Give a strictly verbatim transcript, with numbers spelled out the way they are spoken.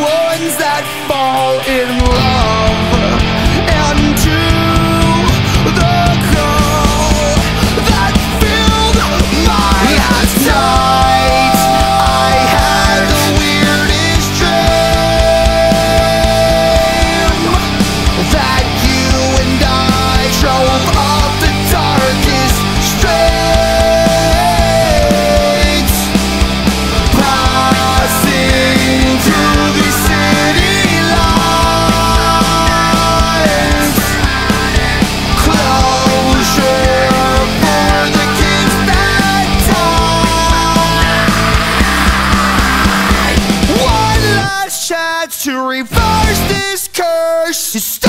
ones that fall in love and to the call that filled my eyes. Night I had the weirdest dream that you and I drove off the darkest streets, passing through the city lights. Closure for the kids that died. One last chance to reverse this curse.